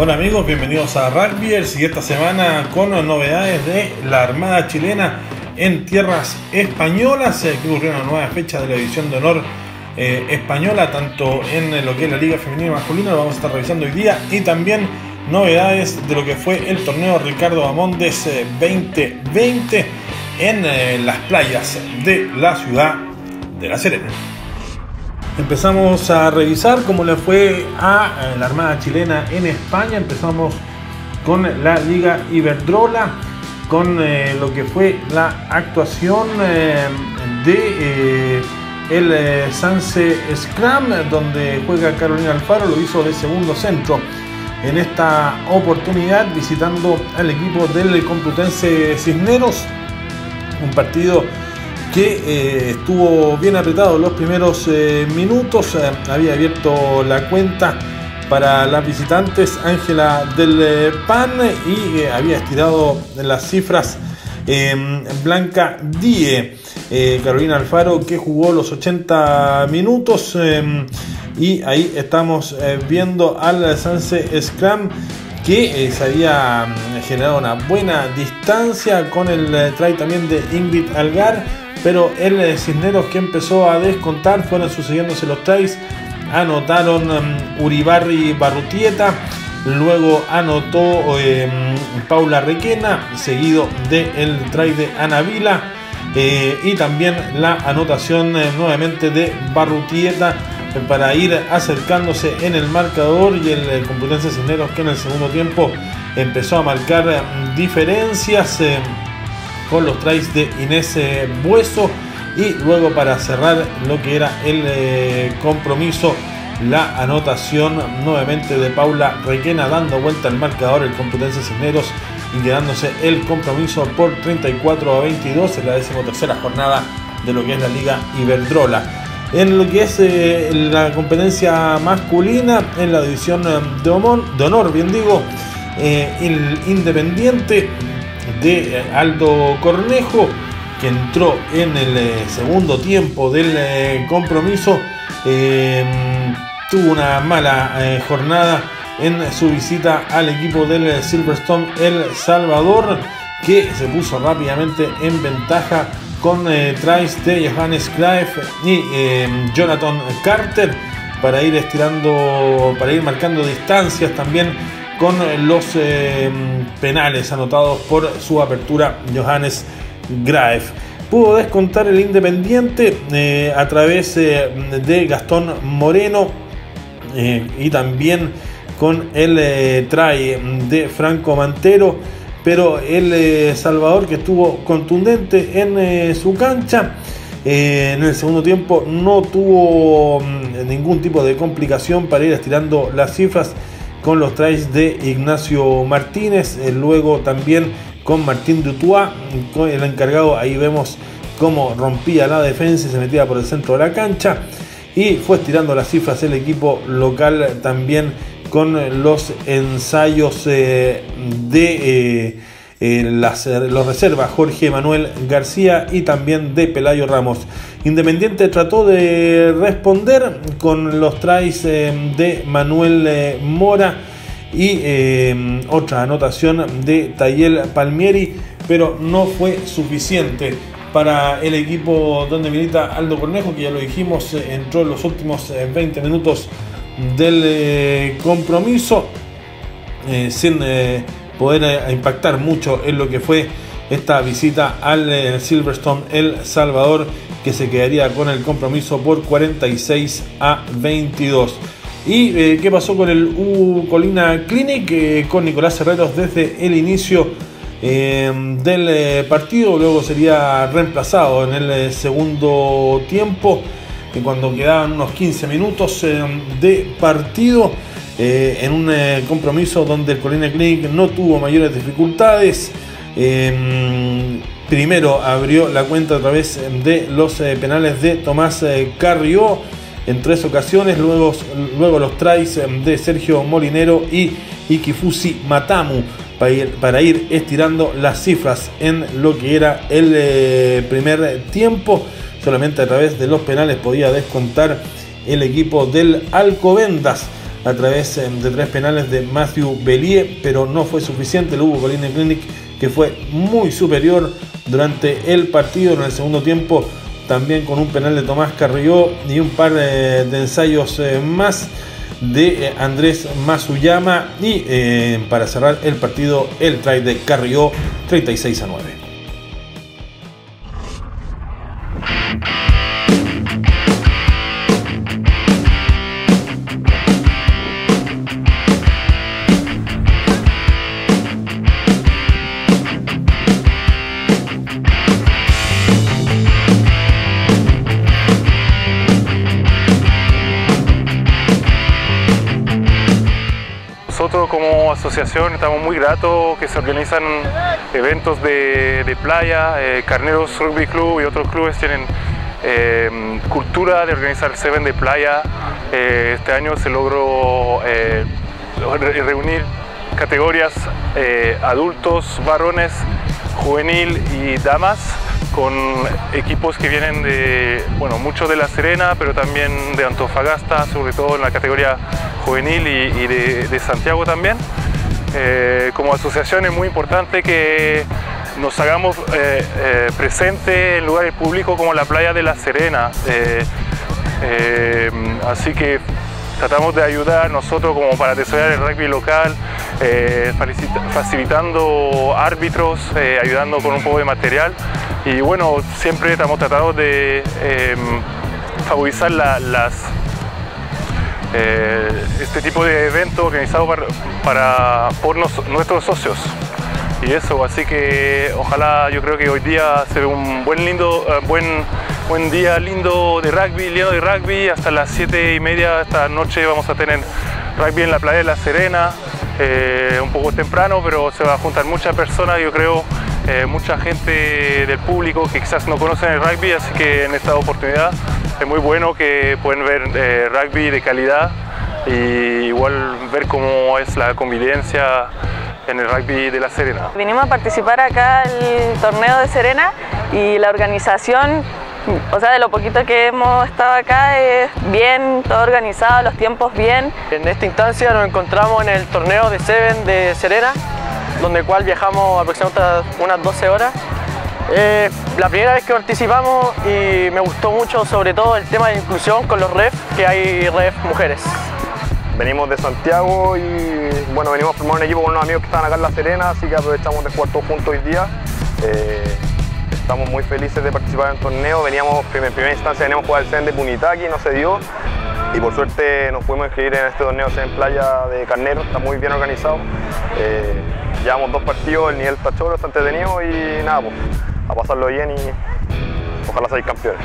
Hola amigos, bienvenidos a Rugbiers y esta semana con las novedades de la Armada Chilena en tierras españolas. Aquí ocurrió una nueva fecha de la División de Honor española, tanto en lo que es la Liga Femenina y Masculina, lo vamos a estar revisando hoy día, y también novedades de lo que fue el torneo Ricardo Bahamondes 2020 en las playas de la ciudad de La Serena. Empezamos a revisar cómo le fue a la Armada Chilena en España. Empezamos con la Liga Iberdrola, con lo que fue la actuación el Sanse Scrum, donde juega Carolina Alfaro. Lo hizo de segundo centro en esta oportunidad, visitando al equipo del Complutense Cisneros. Un partido que estuvo bien apretado los primeros minutos. Había abierto la cuenta para las visitantes Ángela del Pan y había estirado las cifras Blanca Díez. Carolina Alfaro, que jugó los 80 minutos y ahí estamos viendo al Sanse Scrum, que se había generado una buena distancia con el try también de Ingrid Algar, pero el Cisneros que empezó a descontar. Fueron sucediéndose los tries, anotaron Uribarri Barrutieta, luego anotó Paula Requena, seguido del try de Ana Vila y también la anotación nuevamente de Barrutieta para ir acercándose en el marcador, y el Complutense Cisneros que en el segundo tiempo empezó a marcar diferencias con los tries de Inés Bueso, y luego para cerrar lo que era el compromiso, la anotación nuevamente de Paula Requena, dando vuelta al marcador el Complutense Cisneros y quedándose el compromiso por 34-22 en la 13ª jornada de lo que es la Liga Iberdrola. En lo que es la competencia masculina, en la división de honor, el Independiente de Aldo Cornejo, que entró en el segundo tiempo del compromiso, tuvo una mala jornada en su visita al equipo del Silverstone El Salvador, que se puso rápidamente en ventaja con tries de Johannes Clive y Jonathan Carter para ir estirando, para ir marcando distancias también con los penales anotados por su apertura Johannes Graef. Pudo descontar el Independiente a través de Gastón Moreno y también con el try de Franco Mantero, pero el Salvador, que estuvo contundente en su cancha, en el segundo tiempo no tuvo ningún tipo de complicación para ir estirando las cifras con los tries de Ignacio Martínez, luego también con Martín Dutua, con el encargado. Ahí vemos cómo rompía la defensa y se metía por el centro de la cancha, y fue estirando las cifras el equipo local también con los ensayos los reservas Jorge Manuel García y también de Pelayo Ramos. Independiente trató de responder con los tries de Manuel Mora y otra anotación de Tayel Palmieri, pero no fue suficiente para el equipo donde milita Aldo Cornejo, que ya lo dijimos, entró en los últimos 20 minutos del compromiso sin poder impactar mucho en lo que fue esta visita al Silverstone El Salvador, que se quedaría con el compromiso por 46-22. ¿Y qué pasó con el U Colina Clinic? Con Nicolás Herreros desde el inicio del partido, luego sería reemplazado en el segundo tiempo, cuando quedaban unos 15 minutos de partido, en un compromiso donde el Colina Clinic no tuvo mayores dificultades. Primero abrió la cuenta a través de los penales de Tomás Carrió en tres ocasiones, luego los tries de Sergio Molinero y Ikifusi Matamu para ir estirando las cifras en lo que era el primer tiempo. Solamente a través de los penales podía descontar el equipo del Alcobendas. a través de tres penales de Matthew Bellier, pero no fue suficiente. El U Colina Clinic, que fue muy superior durante el partido en el segundo tiempo, también con un penal de Tomás Carrió y un par de ensayos más de Andrés Masuyama, y para cerrar el partido el try de Carrió, 36-9. Asociación, estamos muy gratos que se organizan eventos de playa. Carneros Rugby Club y otros clubes tienen cultura de organizar Seven de playa. Este año se logró reunir categorías adultos, varones, juvenil y damas, con equipos que vienen de, bueno, muchos de La Serena, pero también de Antofagasta, sobre todo en la categoría juvenil, y de Santiago también. Como asociación es muy importante que nos hagamos presente en lugares públicos como la playa de La Serena, así que tratamos de ayudar nosotros como para asesorar el rugby local, facilitando árbitros, ayudando con un poco de material, y bueno, siempre estamos tratando de favorizar este tipo de evento organizado por nuestros socios, y eso, así que ojalá, yo creo que hoy día será un buen día lindo de rugby, hasta las 7:30 esta noche vamos a tener rugby en la playa de La Serena, un poco temprano, pero se va a juntar muchas personas, yo creo, mucha gente del público que quizás no conocen el rugby, así que en esta oportunidad es muy bueno que pueden ver rugby de calidad, y igual ver cómo es la convivencia en el rugby de La Serena. Vinimos a participar acá al torneo de Serena, y la organización, o sea, de lo poquito que hemos estado acá, es bien, todo organizado, los tiempos bien. En esta instancia nos encontramos en el torneo de Seven de Serena, donde cual viajamos aproximadamente unas 12 horas. La primera vez que participamos, y me gustó mucho sobre todo el tema de inclusión con los refs, que hay refs mujeres. Venimos de Santiago y bueno, venimos a formar un equipo con unos amigos que están acá en La Serena, así que aprovechamos de jugar todos juntos hoy día. Estamos muy felices de participar en el torneo. En primera instancia veníamos a jugar el Seven de Punitaqui, no se dio, y por suerte nos pudimos inscribir en este torneo Seven Playa de Carneros, está muy bien organizado. Llevamos 2 partidos, el nivel está choro, está entretenido, y nada, pues, a pasarlo bien y ojalá seáis campeones.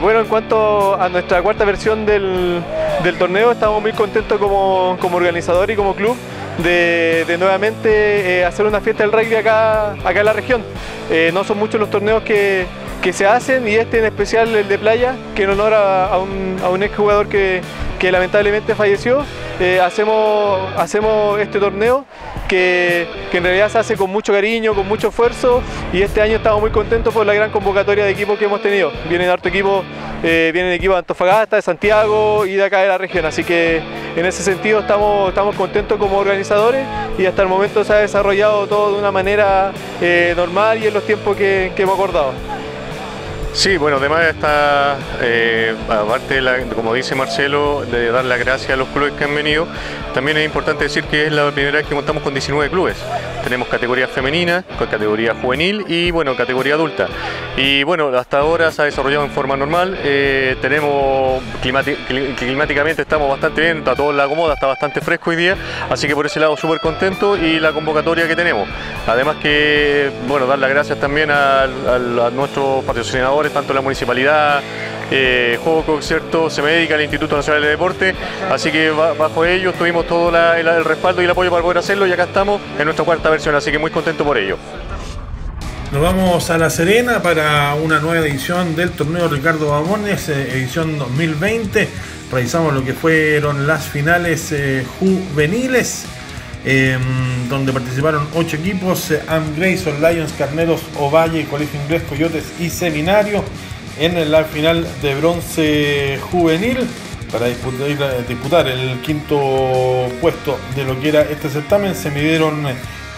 Bueno, en cuanto a nuestra cuarta versión del torneo, estamos muy contentos como organizador y como club de nuevamente hacer una fiesta del rugby acá en la región. No son muchos los torneos que se hacen, y este en especial, el de playa, que en honor a un exjugador que lamentablemente falleció. Hacemos este torneo que en realidad se hace con mucho cariño, con mucho esfuerzo, y este año estamos muy contentos por la gran convocatoria de equipos que hemos tenido. Vienen harto equipos, vienen equipos de Antofagasta, de Santiago y de acá de la región, así que en ese sentido estamos contentos como organizadores, y hasta el momento se ha desarrollado todo de una manera normal y en los tiempos que hemos acordado. Sí, bueno, además está, aparte, como dice Marcelo, de dar las gracias a los clubes que han venido, también es importante decir que es la primera vez que contamos con 19 clubes. Tenemos categoría femenina, con categoría juvenil y, bueno, categoría adulta. Y, bueno, hasta ahora se ha desarrollado en forma normal. Tenemos, climáticamente estamos bastante bien, a todos la acomoda, está bastante fresco hoy día, así que por ese lado súper contento, y la convocatoria que tenemos. Además que, bueno, dar las gracias también a nuestros patrocinadores, tanto la municipalidad, Joco, ¿cierto?, Semedica, el Instituto Nacional de Deporte, así que bajo ellos tuvimos todo el respaldo y el apoyo para poder hacerlo, y acá estamos en nuestra cuarta versión, así que muy contento por ello. Nos vamos a La Serena para una nueva edición del torneo Ricardo Bahamondes, edición 2020. Realizamos lo que fueron las finales juveniles, donde participaron 8 equipos: Amgrace, Old Lions, Carneros, Ovalle, Colegio Inglés, Coyotes y Seminario. En la final de bronce juvenil Para disputar el quinto puesto de lo que era este certamen se midieron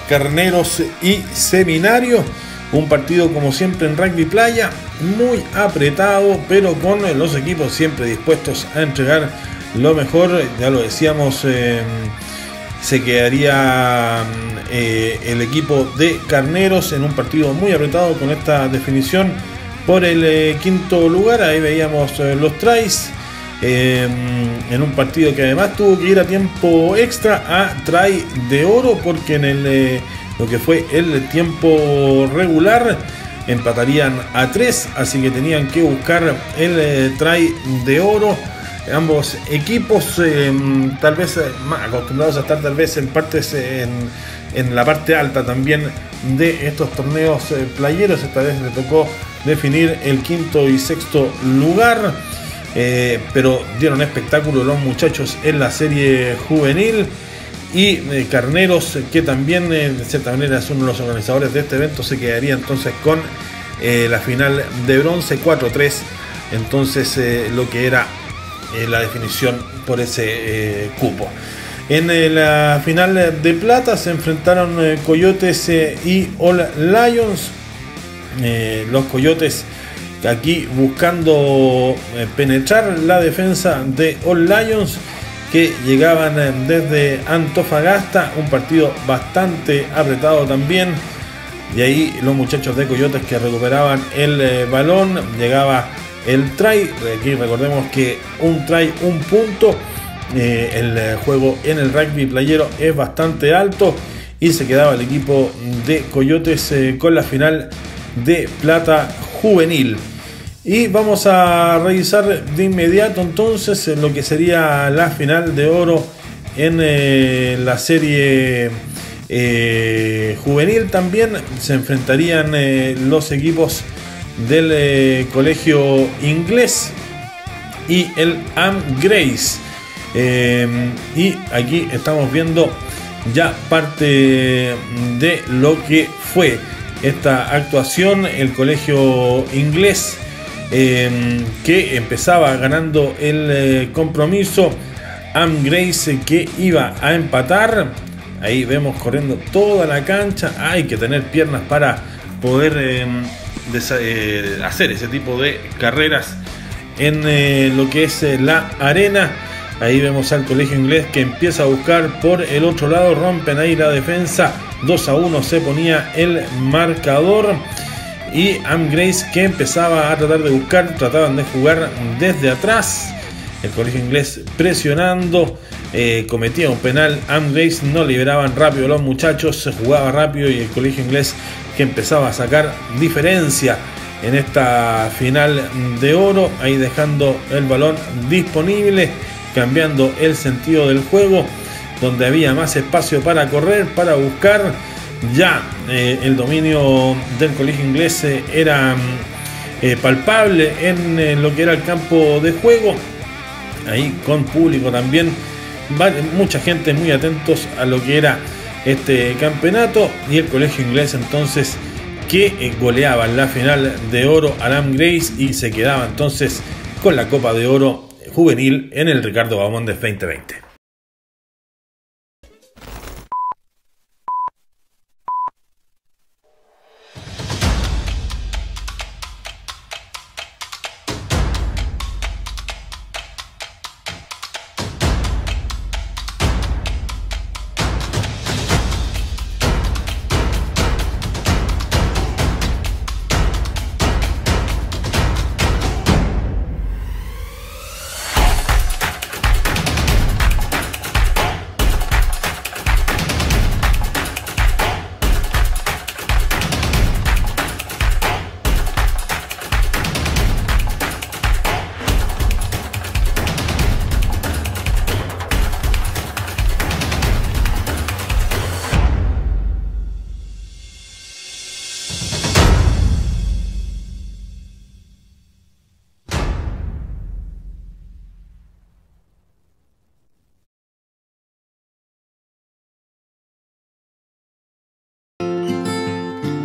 Carneros y Seminario. Un partido como siempre en rugby playa, muy apretado, pero con los equipos siempre dispuestos a entregar lo mejor. Ya lo decíamos, se quedaría el equipo de Carneros en un partido muy apretado con esta definición por el quinto lugar. Ahí veíamos los tries en un partido que además tuvo que ir a tiempo extra a try de oro, porque en el lo que fue el tiempo regular empatarían a 3, así que tenían que buscar el try de oro. Ambos equipos tal vez más acostumbrados a estar tal vez en partes en la parte alta también de estos torneos playeros. Esta vez le tocó definir el quinto y sexto lugar, pero dieron espectáculo los muchachos en la serie juvenil. Y Carneros, que también de cierta manera es uno de los organizadores de este evento, se quedaría entonces con la final de bronce 4-3. Entonces lo que era la definición por ese cupo. En la final de plata se enfrentaron Coyotes y Old Lions. Los Coyotes aquí buscando penetrar la defensa de Old Lions, que llegaban desde Antofagasta. Un partido bastante apretado también, y ahí los muchachos de Coyotes que recuperaban el balón, llegaba el try. Aquí recordemos que un try, un punto. El juego en el rugby playero es bastante alto, y se quedaba el equipo de Coyotes con la final de plata juvenil. Y vamos a revisar de inmediato entonces lo que sería la final de oro en la serie juvenil. También se enfrentarían los equipos del Colegio Inglés y el Am Grace. Y aquí estamos viendo ya parte de lo que fue esta actuación. El Colegio Inglés, que empezaba ganando el compromiso. Am Grace que iba a empatar. Ahí vemos corriendo toda la cancha. Hay que tener piernas para poder hacer ese tipo de carreras en lo que es la arena. Ahí vemos al Colegio Inglés que empieza a buscar por el otro lado. Rompen ahí la defensa. 2-1 se ponía el marcador. Y Am Grace que empezaba a tratar de buscar, trataban de jugar desde atrás. El Colegio Inglés presionando, cometía un penal. Am Grace no liberaban rápido los muchachos, se jugaba rápido, y el Colegio Inglés que empezaba a sacar diferencia en esta final de oro. Ahí dejando el balón disponible, cambiando el sentido del juego, donde había más espacio para correr, para buscar. Ya el dominio del Colegio Inglés era palpable en lo que era el campo de juego, ahí con público también, mucha gente muy atentos a lo que era este campeonato. Y el Colegio Inglés entonces que goleaba en la final de oro a Am Grace, y se quedaba entonces con la Copa de Oro Juvenil en el Ricardo Bahamondes 2020.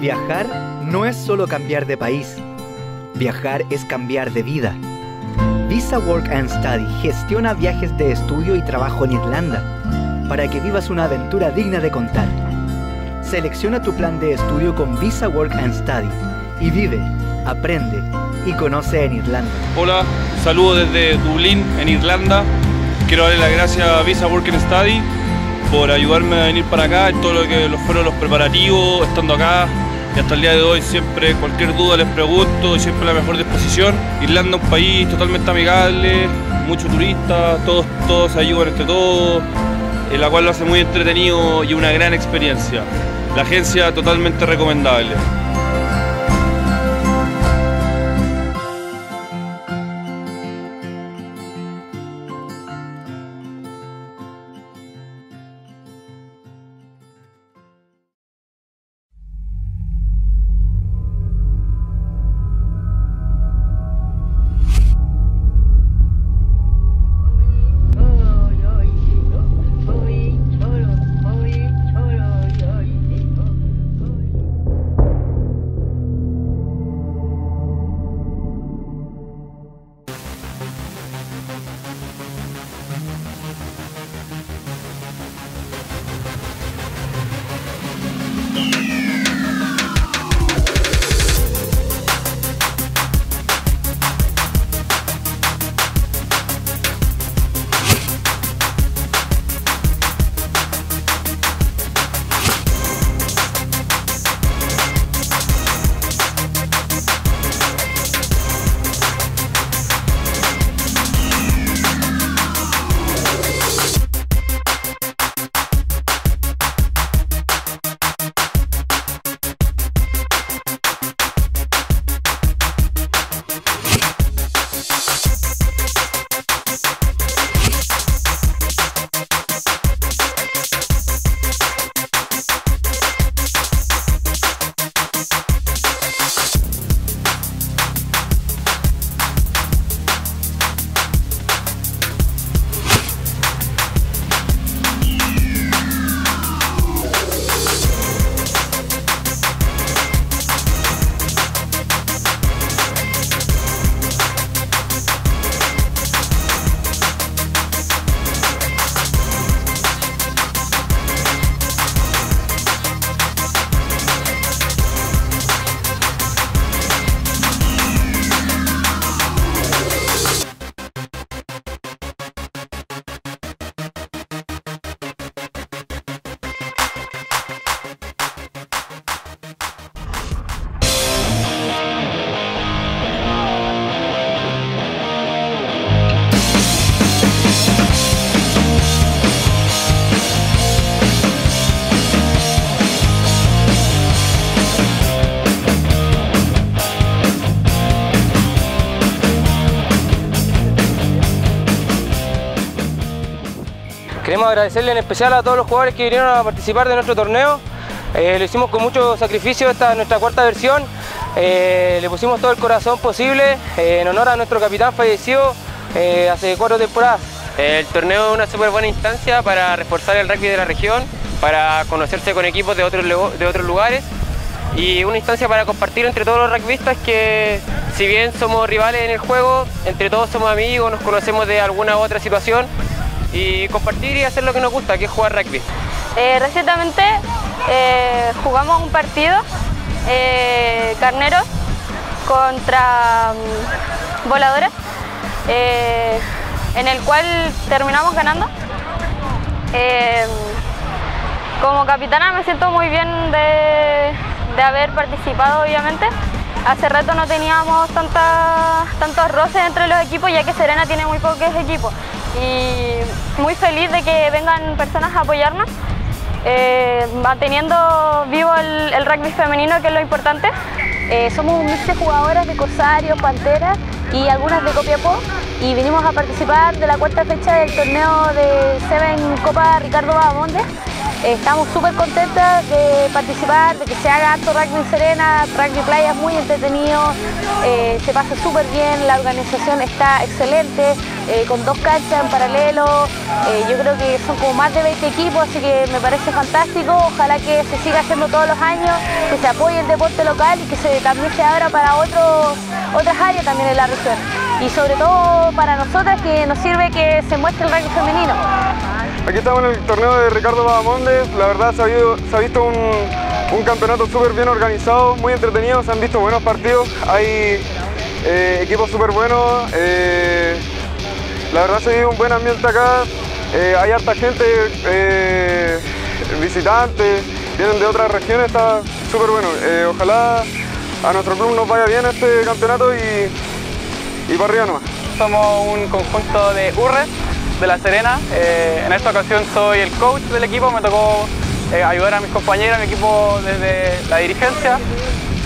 Viajar no es solo cambiar de país. Viajar es cambiar de vida. Visa Work and Study gestiona viajes de estudio y trabajo en Irlanda para que vivas una aventura digna de contar. Selecciona tu plan de estudio con Visa Work and Study y vive, aprende y conoce en Irlanda. Hola, saludo desde Dublín, en Irlanda. Quiero darle las gracias a Visa Work and Study por ayudarme a venir para acá en todo lo que fueron los preparativos, estando acá. Y hasta el día de hoy siempre cualquier duda les pregunto y siempre la mejor disposición. Irlanda es un país totalmente amigable, muchos turistas, todos ayudan entre todos, en la cual lo hace muy entretenido y una gran experiencia. La agencia totalmente recomendable. Queremos agradecerle en especial a todos los jugadores que vinieron a participar de nuestro torneo. Lo hicimos con mucho sacrificio, esta es nuestra cuarta versión. Le pusimos todo el corazón posible en honor a nuestro capitán fallecido hace 4 temporadas. El torneo es una súper buena instancia para reforzar el rugby de la región, para conocerse con equipos de otros lugares y una instancia para compartir entre todos los rugbistas que, si bien somos rivales en el juego, entre todos somos amigos, nos conocemos de alguna u otra situación. Y compartir y hacer lo que nos gusta, que es jugar rugby. Recientemente jugamos un partido, carneros contra voladores, en el cual terminamos ganando. Como capitana me siento muy bien de haber participado, obviamente. Hace rato no teníamos tantos roces entre los equipos, ya que Serena tiene muy pocos equipos. Y muy feliz de que vengan personas a apoyarnos, manteniendo vivo el rugby femenino, que es lo importante. Somos 11 jugadoras de Corsarios, Panteras y algunas de Copiapó, y vinimos a participar de la cuarta fecha del torneo de Seven Copa Ricardo Bahamondes. Estamos súper contentas de participar, de que se haga harto rugby Serena, rugby playa, muy entretenido, se pasa súper bien, la organización está excelente, con 2 canchas en paralelo, yo creo que son como más de 20 equipos, así que me parece fantástico, ojalá que se siga haciendo todos los años, que se apoye el deporte local y que también se abra para otras áreas también en la región. y sobre todo para nosotras que nos sirve que se muestre el rugby femenino. Aquí estamos en el torneo de Ricardo Bahamondes. La verdad se ha visto un campeonato súper bien organizado, muy entretenido, se han visto buenos partidos, hay equipos súper buenos, la verdad se vive un buen ambiente acá, hay harta gente, visitantes, vienen de otras regiones, está súper bueno. Ojalá a nuestro club nos vaya bien este campeonato y para arriba nomás. Somos un conjunto de URRES de La Serena, en esta ocasión soy el coach del equipo, me tocó ayudar a mis compañeros, a mi equipo desde la dirigencia.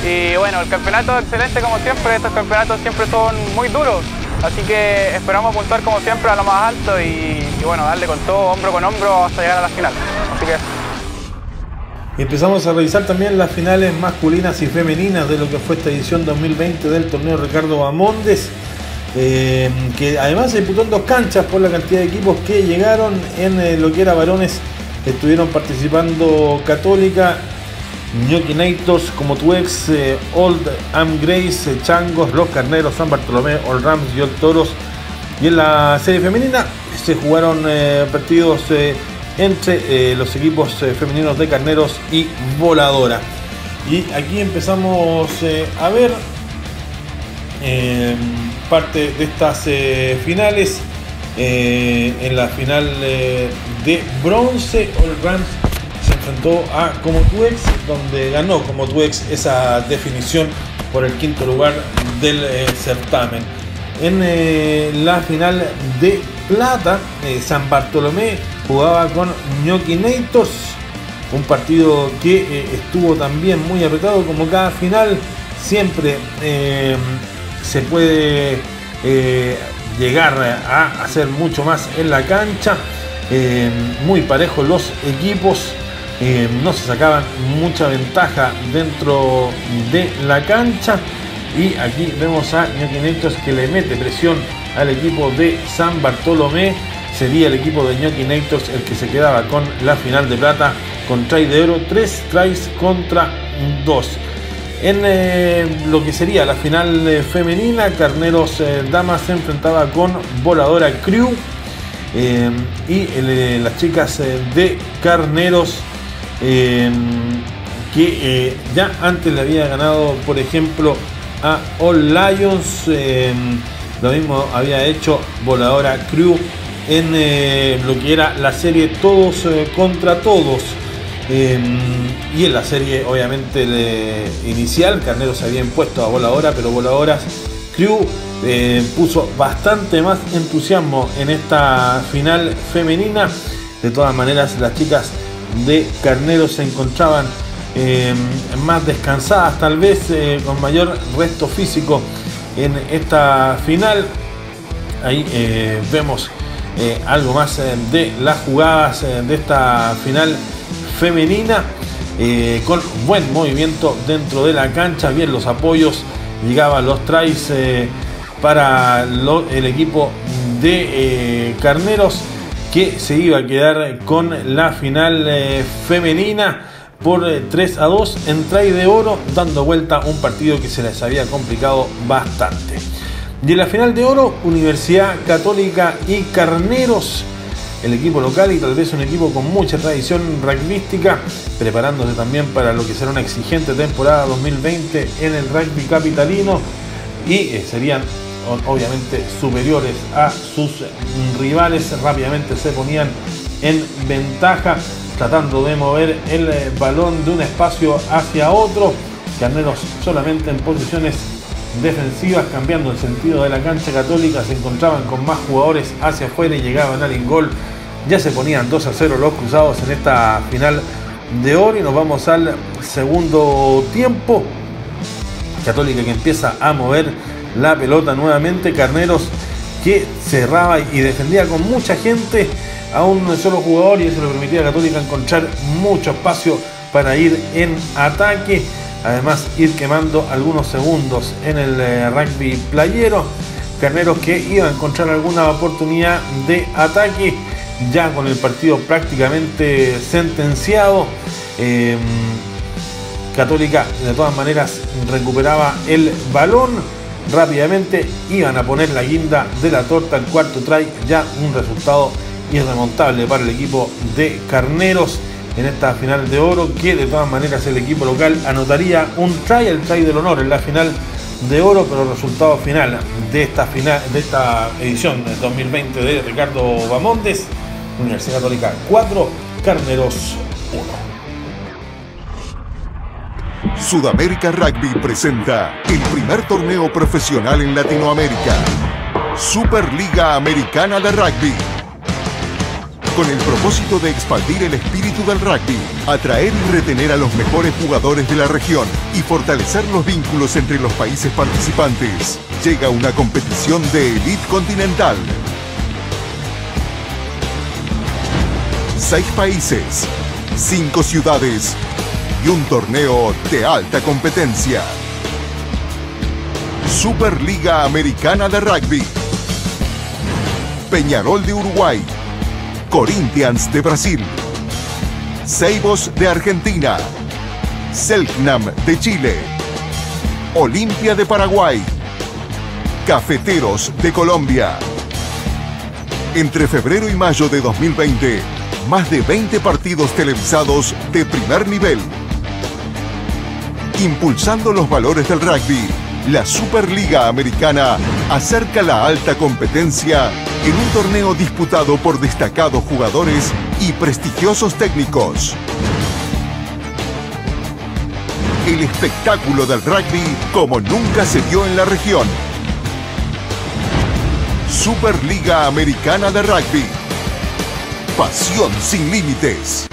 Y bueno, el campeonato excelente como siempre, estos campeonatos siempre son muy duros, así que esperamos puntuar como siempre a lo más alto y bueno, darle con todo, hombro con hombro hasta llegar a la final. Así que... Empezamos a revisar también las finales masculinas y femeninas de lo que fue esta edición 2020 del torneo Ricardo Bahamondes, que además se disputó en dos canchas por la cantidad de equipos que llegaron. En lo que era varones estuvieron participando Católica, Ñoquinators, Como Tu Ex, Old Amgrace, Changos, Los Carneros, San Bartolomé, All Rams y All Toros. Y en la serie femenina se jugaron partidos entre los equipos femeninos de Carneros y Voladora. Y aquí empezamos a ver parte de estas finales. En la final de bronce, All Rams se enfrentó a Como Tu Ex, donde ganó Como Tu Ex esa definición por el quinto lugar del certamen. En la final de plata, San Bartolomé jugaba con Ñoquinators, un partido que estuvo también muy apretado. Como cada final, siempre se puede llegar a hacer mucho más en la cancha, muy parejos los equipos, no se sacaban mucha ventaja dentro de la cancha. Y aquí vemos a Ñoquinators que le mete presión al equipo de San Bartolomé. Sería el equipo de Ñoquinators el que se quedaba con la final de plata con try de oro, 3 tries contra 2. En lo que sería la final femenina, Carneros Damas se enfrentaba con Voladora Crew, y las chicas de Carneros que ya antes le había ganado por ejemplo a Old Lions, lo mismo había hecho Voladora Crew en lo que era la serie todos contra todos. Y en la serie obviamente inicial Carneros había impuesto a Voladora, pero Voladora Crew puso bastante más entusiasmo en esta final femenina. De todas maneras, las chicas de Carneros se encontraban más descansadas, tal vez con mayor resto físico en esta final. Ahí vemos algo más de las jugadas de esta final femenina, con buen movimiento dentro de la cancha, bien los apoyos, llegaban los tries para el equipo de Carneros, que se iba a quedar con la final femenina por 3-2 en try de oro, dando vuelta un partido que se les había complicado bastante. Y en la final de oro, Universidad Católica y Carneros, el equipo local y tal vez un equipo con mucha tradición rugbística, preparándose también para lo que será una exigente temporada 2020 en el rugby capitalino, y serían obviamente superiores a sus rivales. Rápidamente se ponían en ventaja tratando de mover el balón de un espacio hacia otro. Carneros solamente en posiciones defensivas, cambiando el sentido de la cancha. Católica se encontraban con más jugadores hacia afuera y llegaban al ingol. Ya se ponían 2-0 los cruzados en esta final de oro. Y nos vamos al segundo tiempo. Católica que empieza a mover la pelota nuevamente. Carneros que cerraba y defendía con mucha gente a un solo jugador, y eso le permitía a Católica encontrar mucho espacio para ir en ataque. Además, ir quemando algunos segundos en el rugby playero. Carneros que iba a encontrar alguna oportunidad de ataque, ya con el partido prácticamente sentenciado. Católica de todas maneras recuperaba el balón. rápidamente iban a poner la guinda de la torta al cuarto try, ya un resultado irremontable para el equipo de Carneros en esta final de oro, que de todas maneras el equipo local anotaría un try, el try del honor en la final de oro, pero el resultado final de esta edición de 2020 de Ricardo Bahamondes: Universidad Católica 4, Carneros 1. Sudamérica Rugby presenta el primer torneo profesional en Latinoamérica, Superliga Americana de Rugby, con el propósito de expandir el espíritu del rugby, atraer y retener a los mejores jugadores de la región y fortalecer los vínculos entre los países participantes. Llega una competición de élite continental. 6 países, 5 ciudades y un torneo de alta competencia. Superliga Americana de Rugby. Peñarol de Uruguay, Corinthians de Brasil, Ceibos de Argentina, Selknam de Chile, Olimpia de Paraguay, Cafeteros de Colombia. Entre febrero y mayo de 2020, más de 20 partidos televisados de primer nivel. Impulsando los valores del rugby, la Superliga Americana acerca la alta competencia en un torneo disputado por destacados jugadores y prestigiosos técnicos. El espectáculo del rugby como nunca se vio en la región. Superliga Americana de Rugby. Pasión sin límites.